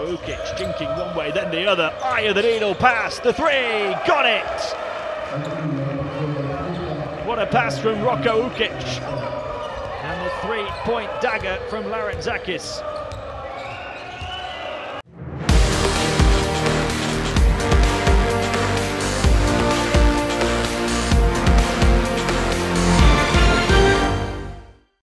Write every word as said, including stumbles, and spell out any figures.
Roko Ukić jinking one way, then the other. Eye of the needle pass, the three, got it! What a pass from Roko Ukić. And the three-point dagger from Larentzakis.